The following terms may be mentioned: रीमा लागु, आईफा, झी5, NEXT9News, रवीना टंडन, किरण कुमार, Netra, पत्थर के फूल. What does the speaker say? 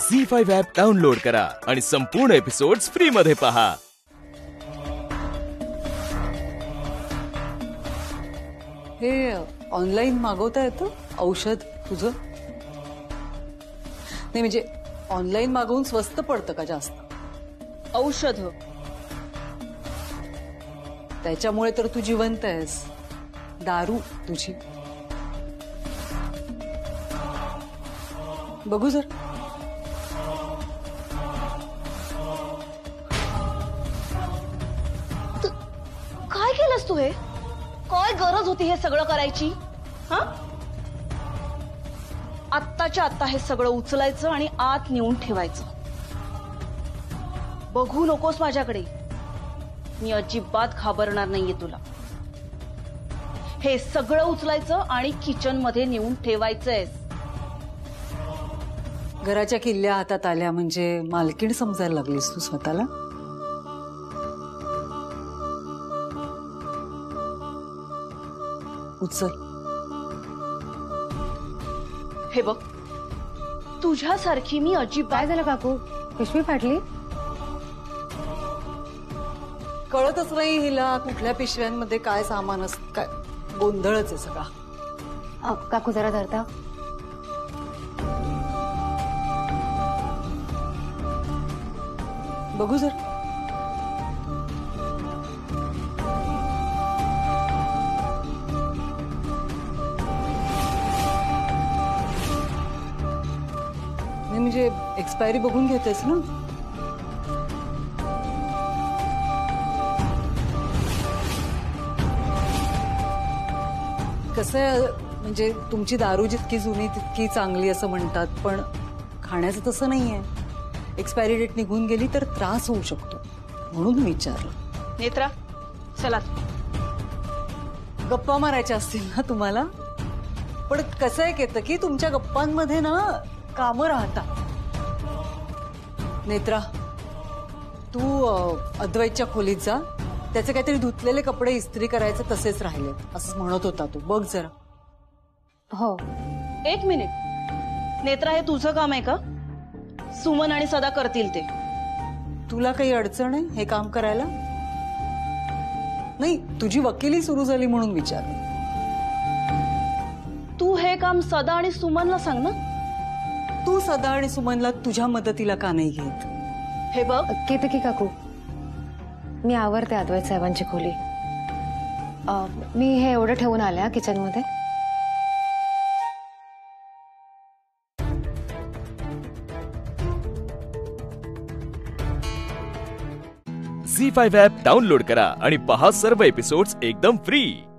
झी5 app download करा आणि संपूर्ण एपिसोड्स फ्री मध्ये पहा। हे ऑनलाइन मागवता येतं औषध तुझं? नाही म्हणजे ऑनलाइन मागवून स्वस्त पडतं का जास्त औषध? त्याच्यामुळे तर तू जिवंत आहेस, दारू तुझी। बघू जर काय केलंस तू? हे काय गरज होती हे सगळं करायची? आत्ताच्या आत्ता हे सगळं उचलायचं आणि आत नेऊन ठेवायचं। बघू नकोस माझ्याकडे, मी अजिबात घाबरणार नाहीये तुला। हे सगळं उचलायचं आणि किचन मध्ये नेऊन ठेवायचंय। घराच्या किल्ल्या हातात आल्या म्हणजे मालकीण समजायला लागलीस तू स्वतःला। उचल हे बघ, तुझ्यासारखी मी अजिबात। काय झालं काकू, पिशवी फाटली? कळतच नाही हिला कुठल्या पिशव्यांमध्ये काय सामान असतं, काय गोंधळच आहे सगळा। काकू जरा धरता? बघू जर नाही म्हणजे एक्सपायरी बघून घेतेस ना। कसं म्हणजे तुमची दारू जितकी जुनी तितकी चांगली असं म्हणतात, पण खाण्याचं तसं नाहीये। एक्सपायरी डेट निघून गेली तर त्रास होऊ शकतो म्हणून मी विचारलं। नेत्रा चला, गप्पा मारायच्या असतील ना तुम्हाला? पण कसं एक येतं की तुमच्या गप्पांमध्ये ना कामं राहतात। नेत्रा तू अद्वैतच्या खोलीत जा, त्याचे काहीतरी धुतलेले कपडे इस्त्री करायचे तसेच राहिले असं म्हणत होता तू, बघ जरा। हो एक मिनिट नेत्रा, हे तुझं काम आहे का? सुमन आणि सदा करतील ते। तुला काही अडचण आहे हे काम करायला? नाही तुझी वकिली सुरू झाली म्हणून विचारलं। तू हे काम सदा आणि सुमनला सांग ना। तू सदा आणि सुमनला तुझ्या मदतीला का नाही घेत? हे बघ केत की काकू, मी आवरते अद्वैत साहेबांची खोली। मी हे एवढं ठेवून आले किचन मध्ये। झी5 ॲप डाउनलोड करा आणि पहा सर्व एपिसोड्स एकदम फ्री।